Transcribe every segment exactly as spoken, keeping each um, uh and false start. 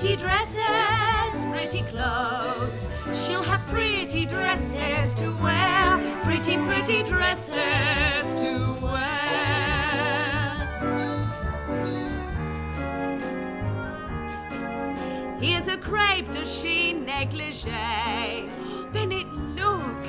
pretty dresses, pretty clothes. She'll have pretty dresses to wear, pretty, pretty dresses to wear. Here's a crepe de chine negligee. Bennett, look,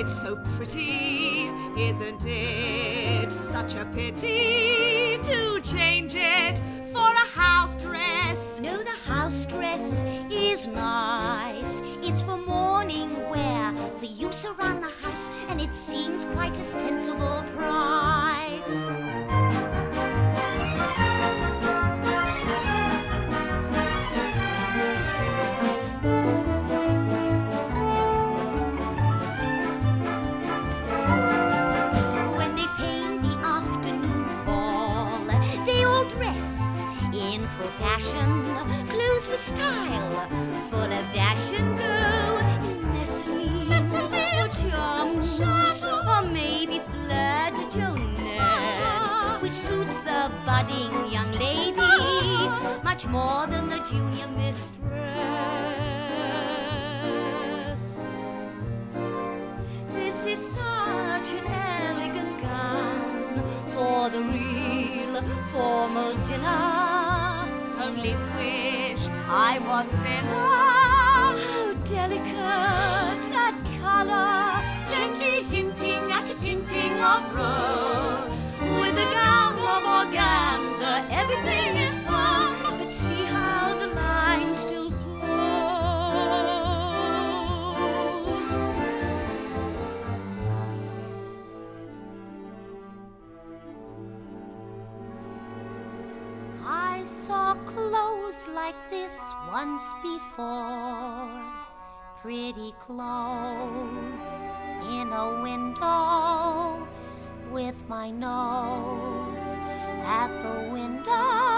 it's so pretty, isn't it? Such a pity to change it for a house dress. No, the house dress is nice. It's for morning wear, for use around the house, and it seems quite a sensible price. Fashion, clothes with style, full of dash and go, and nestling, or charms, or maybe flirt with Jonas, which suits the budding young lady much more than the junior mistress. This is such an elegant gown for the real formal dinner. Only wish I was thinner. How delicate that colour, gently hinting at a tinting of rose. With a gown of organza, everything is fine, but see how the line still flows. I saw clothes like this once before, pretty clothes in a window, with my nose at the window.